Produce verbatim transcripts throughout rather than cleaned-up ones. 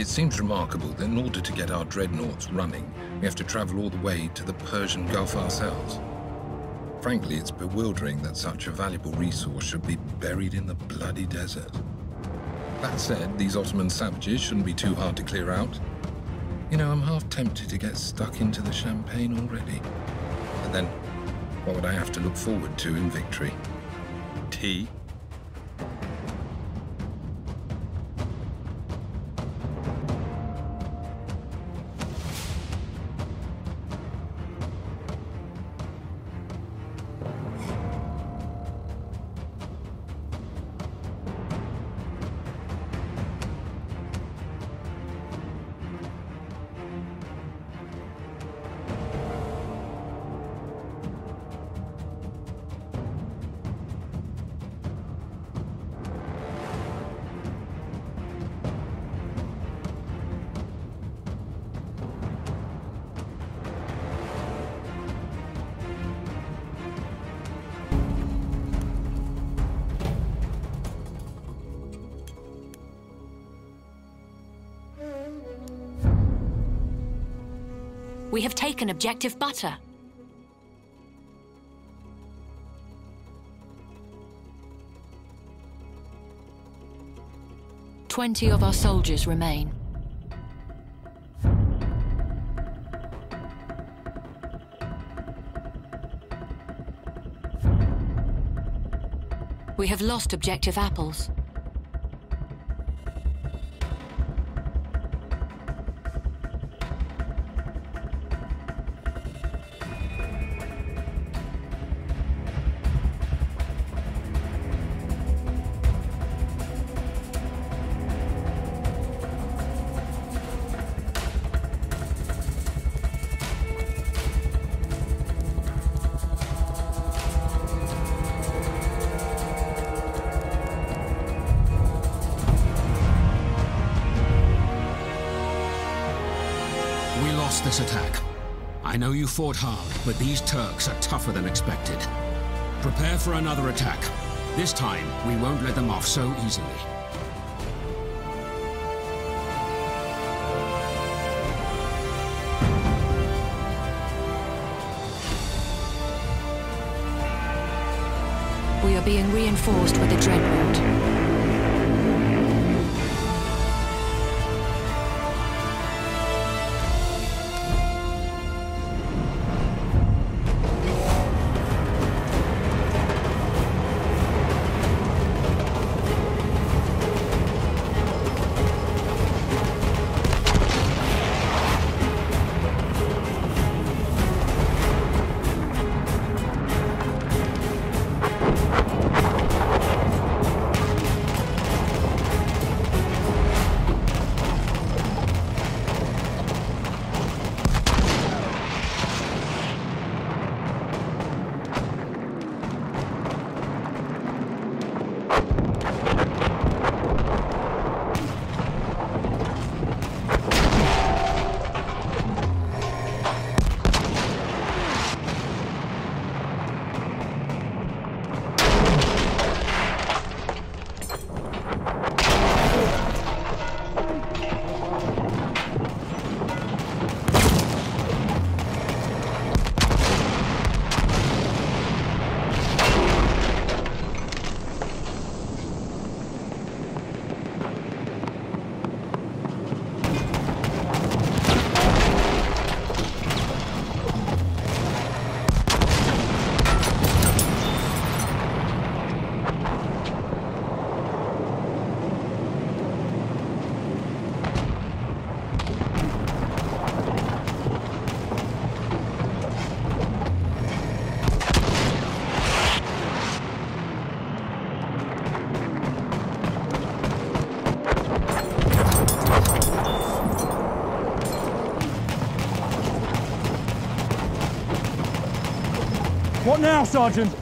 It seems remarkable that in order to get our dreadnoughts running, we have to travel all the way to the Persian Gulf ourselves. Frankly, it's bewildering that such a valuable resource should be buried in the bloody desert. That said, these Ottoman savages shouldn't be too hard to clear out. You know, I'm half tempted to get stuck into the champagne already. But then, what would I have to look forward to in victory? Tea? We have taken objective butter. Twenty of our soldiers remain. We have lost objective apples. This attack. I know you fought hard, but these Turks are tougher than expected. Prepare for another attack. This time, we won't let them off so easily. We are being reinforced with a dreadnought. What now, Sergeant?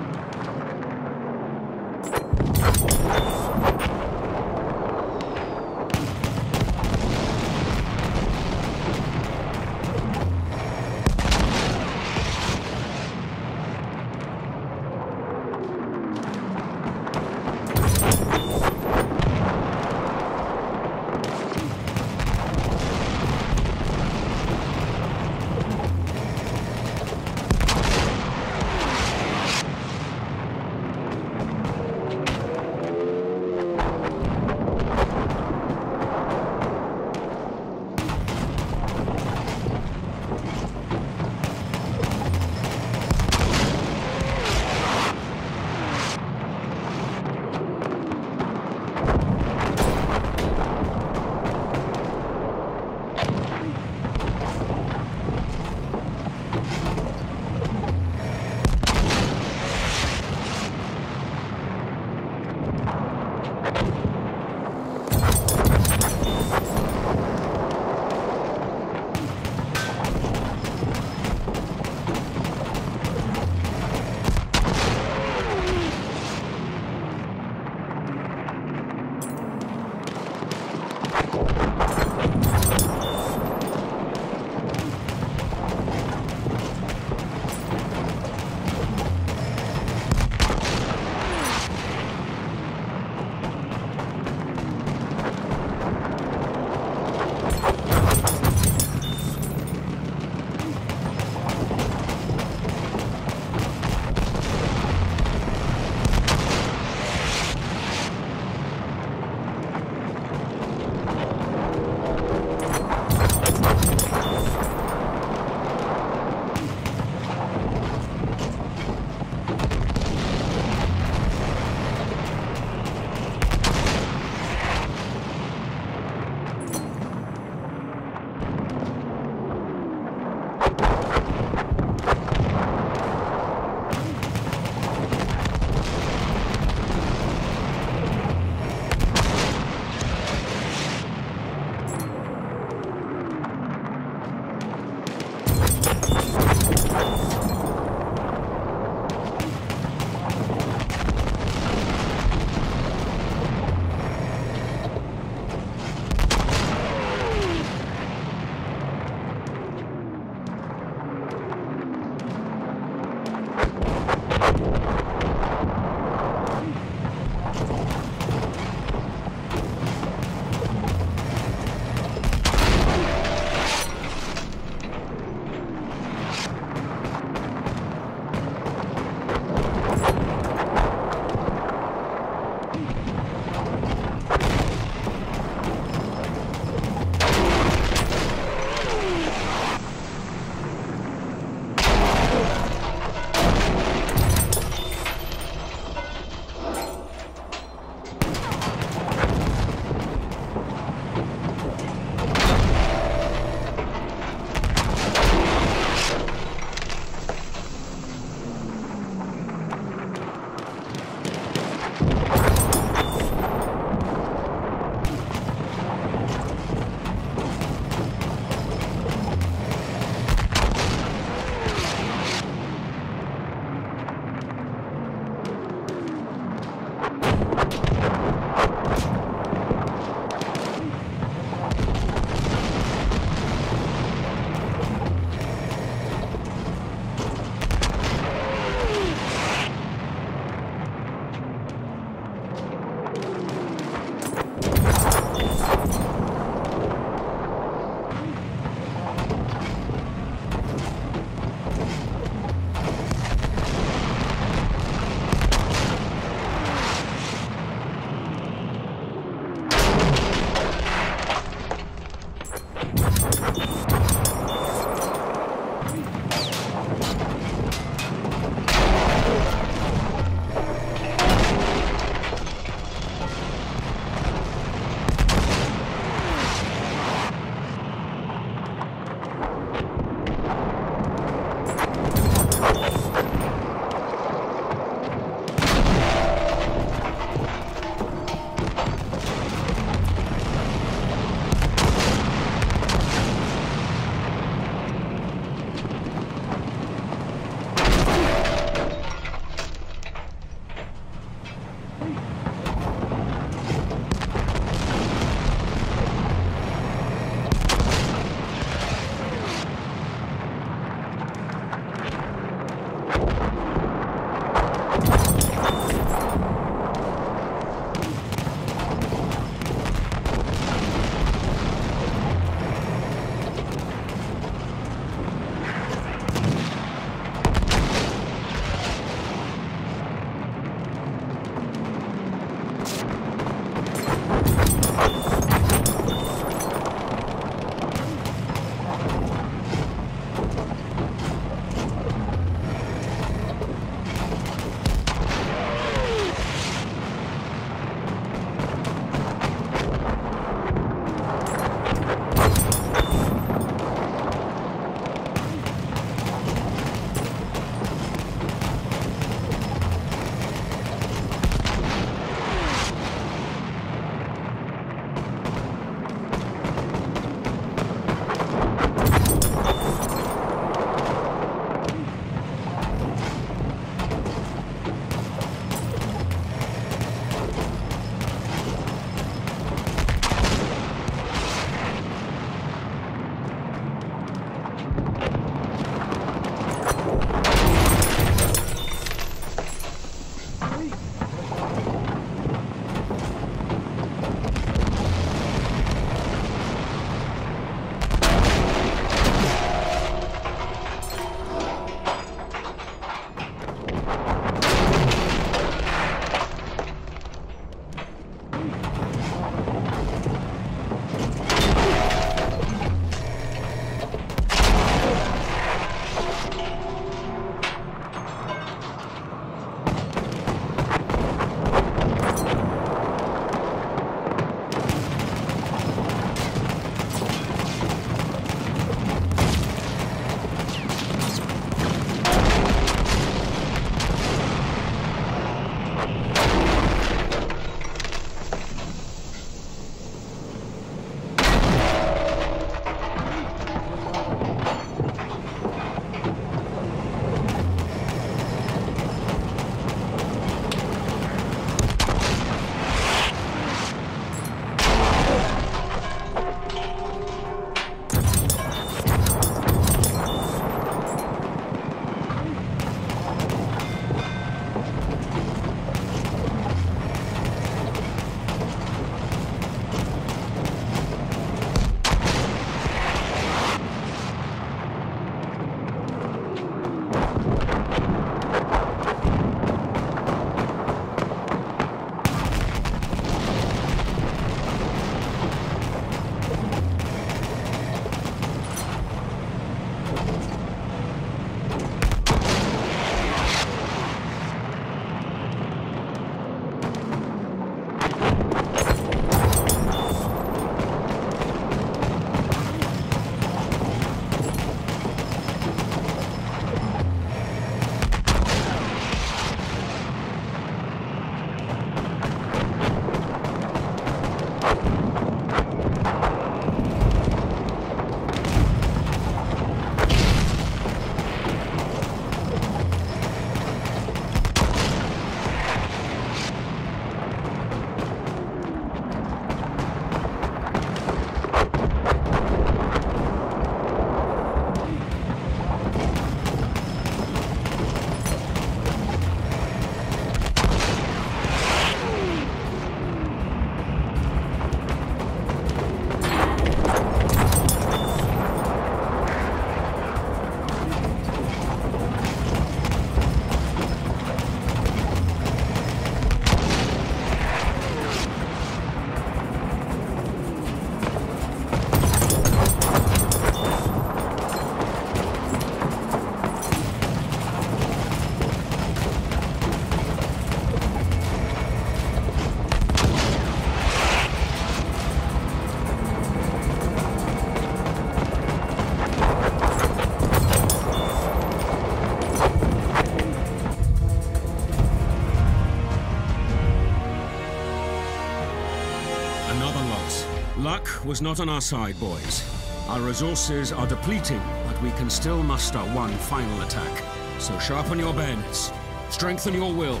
Luck was not on our side, boys. Our resources are depleting, but we can still muster one final attack. So sharpen your bayonets, strengthen your will.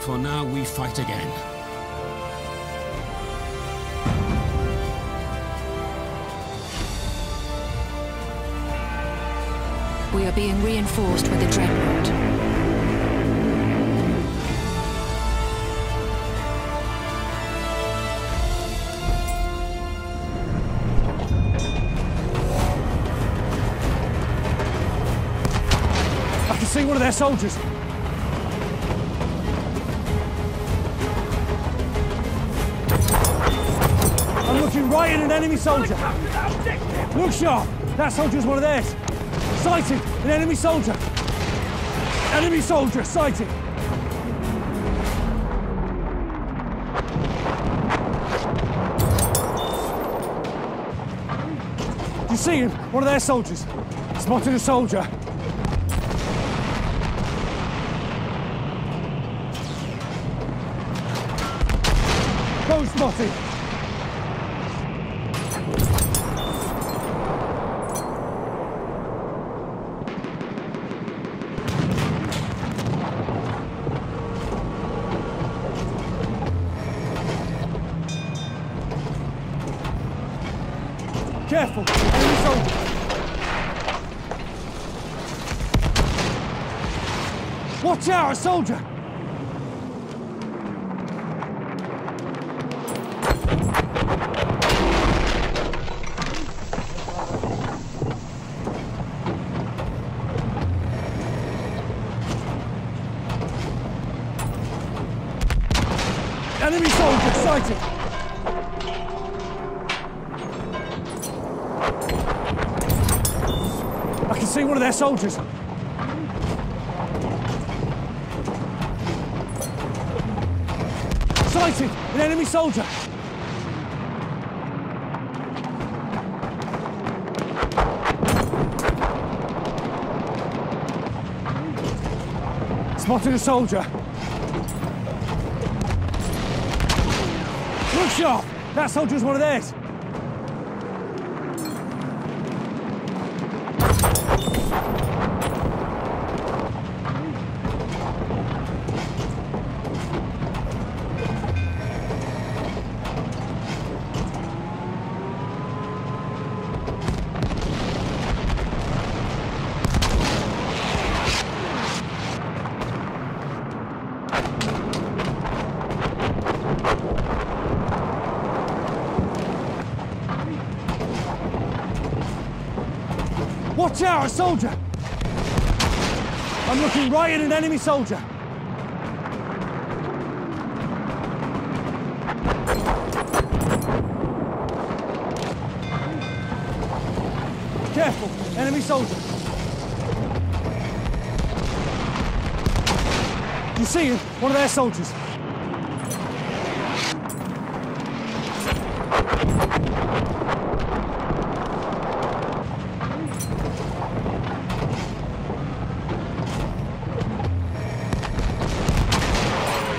For now, we fight again. We are being reinforced with the Dreadnought. See one of their soldiers. I'm looking right at an enemy soldier. Look sharp. That soldier is one of theirs. Sighted. An enemy soldier. Enemy soldier. Sighted. Do you see him? One of their soldiers. Spotted a soldier. Go spotted! Careful! Enemy soldier! Watch out, a soldier! Enemy soldier sighted! I can see one of their soldiers. Sighted! An enemy soldier! Spotted a soldier. Look sharp! That soldier's one of theirs! Watch out, a soldier! I'm looking right at an enemy soldier. Careful, enemy soldier. You see him? One of their soldiers.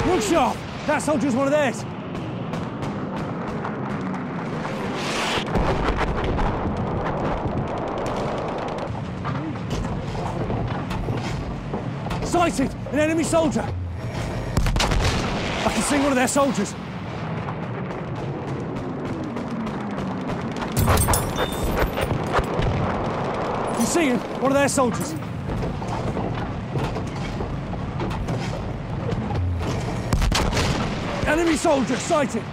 Look sharp! That soldier's one of theirs! sighted! An enemy soldier! I can see one of their soldiers! I can see him! One of their soldiers! Enemy soldier sighted!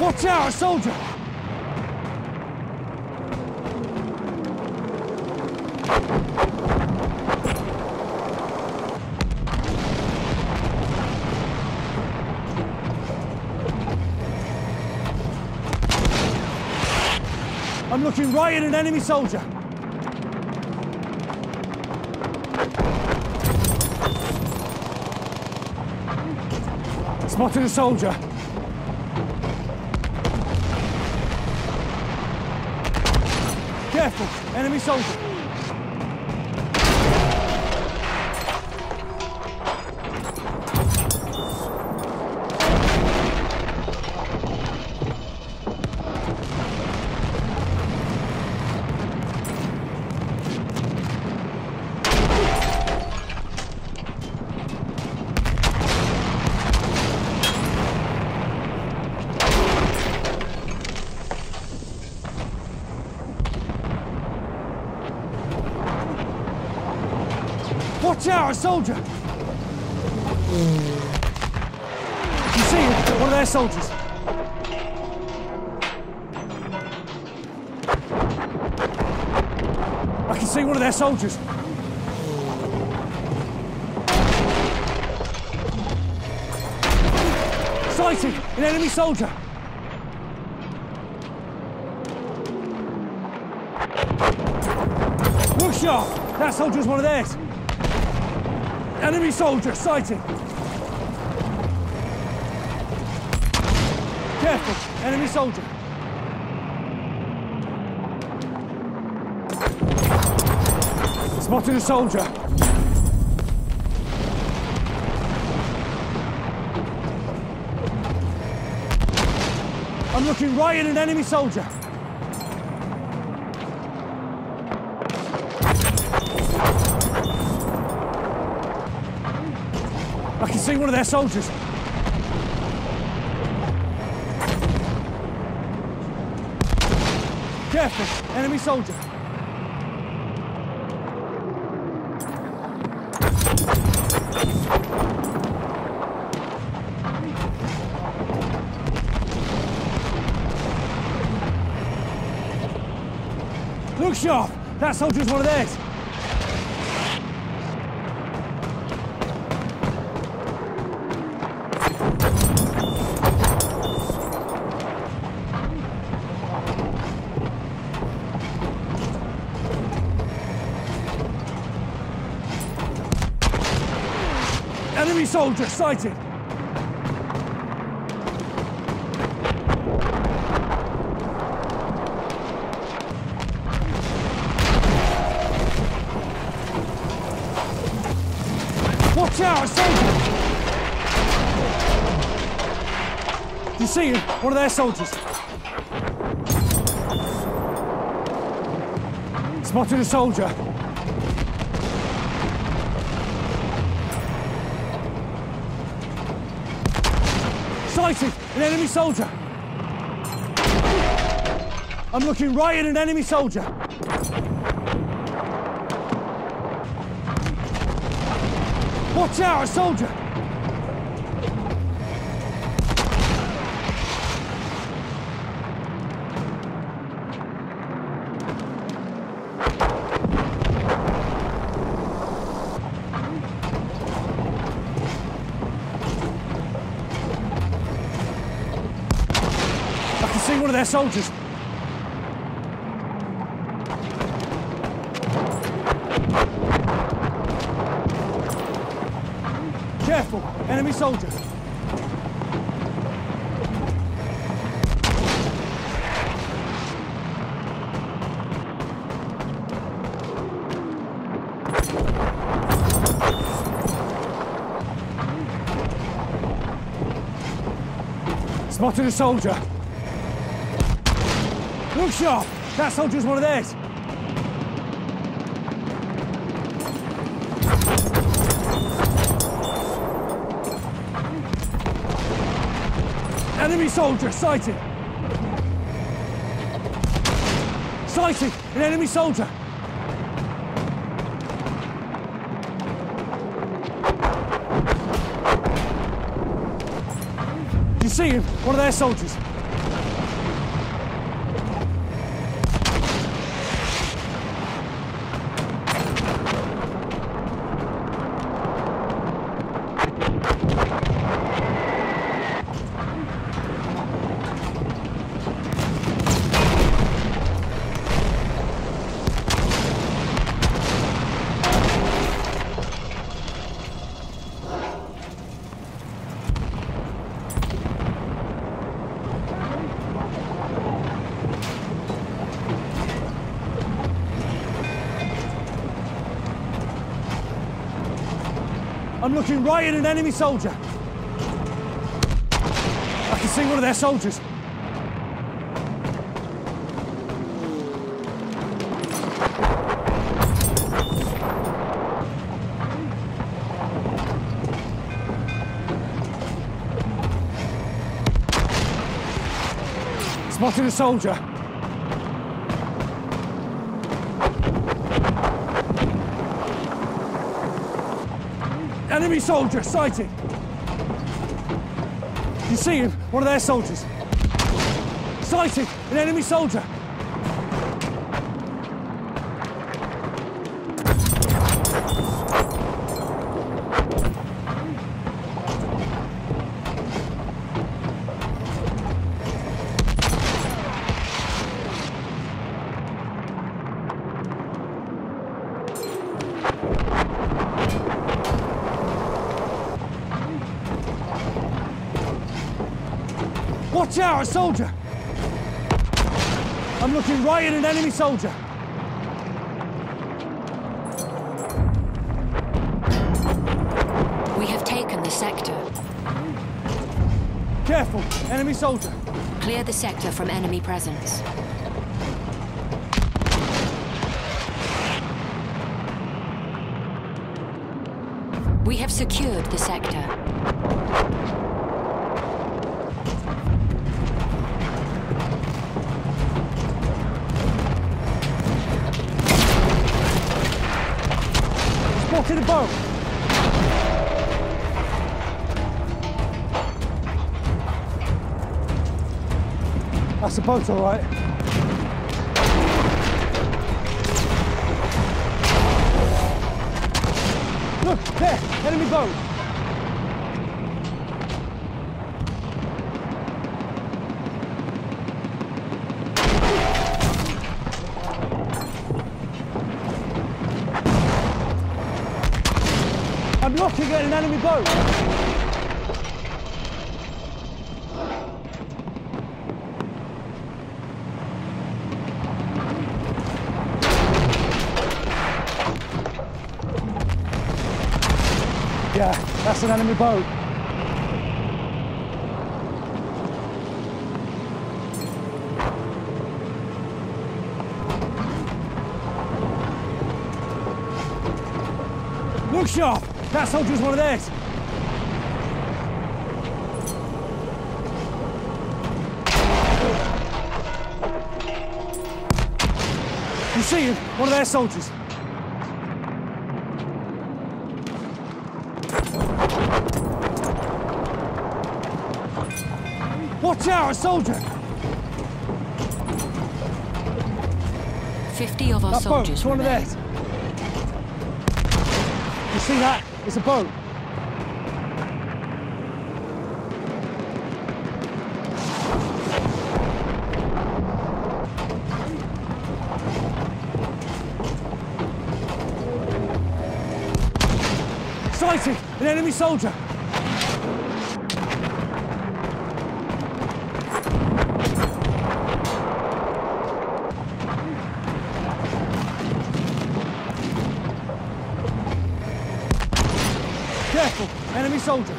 Watch out, a soldier! I'm looking right at an enemy soldier. Spotted a soldier. Careful! Enemy soldier! Watch out, a soldier! You see him? One of their soldiers. I can see one of their soldiers. Sighted! An enemy soldier! Look sharp! That soldier's one of theirs! Enemy soldier sighted! Careful! Enemy soldier! Spotted a soldier! I'm looking right at an enemy soldier! I can see one of their soldiers. Careful, enemy soldier. Look sharp, that soldier's one of theirs. Enemy soldier sighted! Watch out, a soldier! Do you see him? One of their soldiers. Spotted a soldier. Sighted! An enemy soldier! I'm looking right at an enemy soldier! Watch out, a soldier! See one of their soldiers. Careful, enemy soldier. Spotted a soldier. Look sharp! That soldier's one of theirs. Enemy soldier sighted. Sighted an enemy soldier. You see him? One of their soldiers. I'm looking right at an enemy soldier. I can see one of their soldiers. Spotted a soldier. Enemy soldier sighted. You see him? One of their soldiers. Sighted an enemy soldier. Watch out, a soldier! I'm looking right at an enemy soldier. We have taken the sector. Careful, enemy soldier. Clear the sector from enemy presence. We have secured the sector. To the boat. That's the boat, all right. Look, there, enemy boat. I'm looking at an enemy boat! Yeah, that's an enemy boat. Look sharp! That soldier's one of theirs. You see him? One of their soldiers. Watch out, a soldier! Fifty of our that soldiers. Boat, one of theirs. You see that? It's a boat. Sighted! An enemy soldier! Careful! Enemy soldier!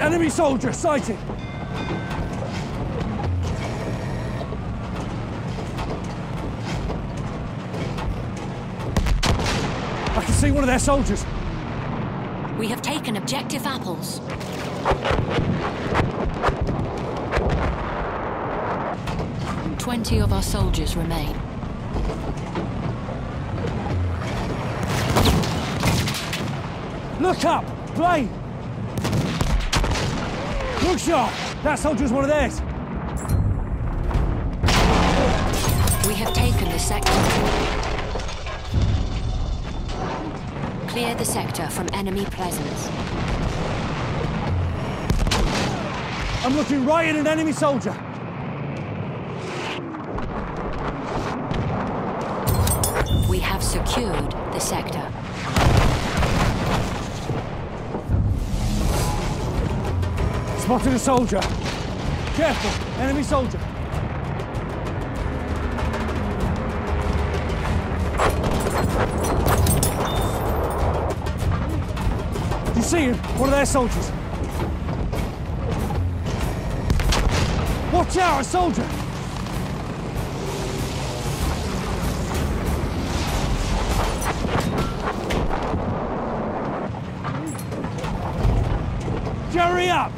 Enemy soldier sighted! I can see one of their soldiers! We have taken objective apples. Twenty of our soldiers remain. Look up! Play! Good shot! That soldier's one of theirs! We have taken the sector. Clear the sector from enemy presence. I'm looking right at an enemy soldier! We have secured the sector. Spotted a soldier! Careful! Enemy soldier! Do you see him? One of their soldiers! Watch out! A soldier! Hurry up!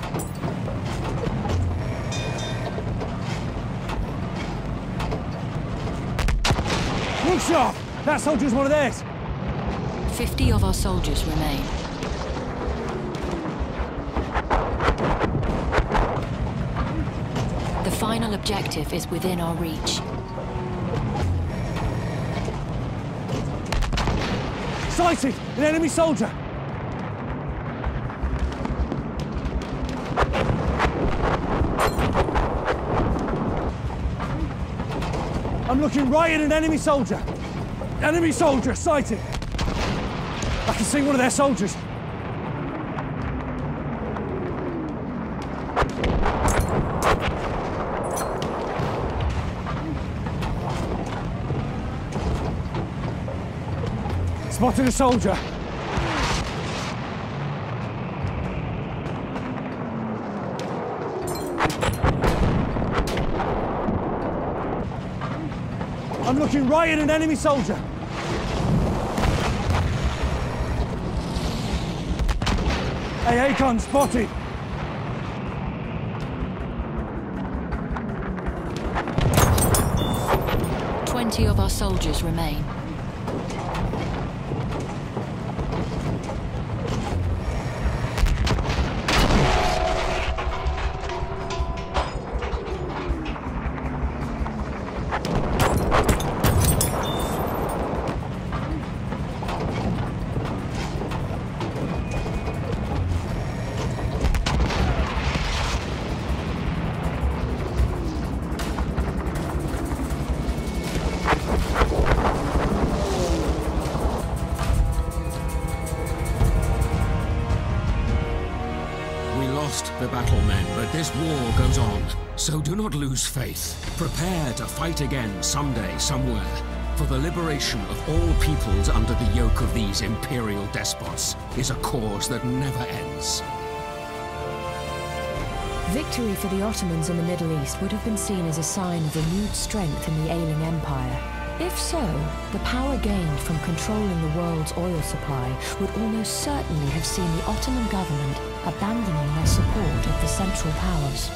Shot. That soldier's one of theirs! Fifty of our soldiers remain. The final objective is within our reach. Sighted! An enemy soldier! I'm looking right at an enemy soldier! Enemy soldier sighted! I can see one of their soldiers! Spotted a soldier! I'm looking right at an enemy soldier! Hey, Akon spotted! Twenty of our soldiers remain. The battle men, but this war goes on, so do not lose faith. Prepare to fight again someday, somewhere, for the liberation of all peoples under the yoke of these imperial despots is a cause that never ends. Victory for the Ottomans in the Middle East would have been seen as a sign of renewed strength in the ailing empire. If so, the power gained from controlling the world's oil supply would almost certainly have seen the Ottoman government abandoning their support of the Central Powers.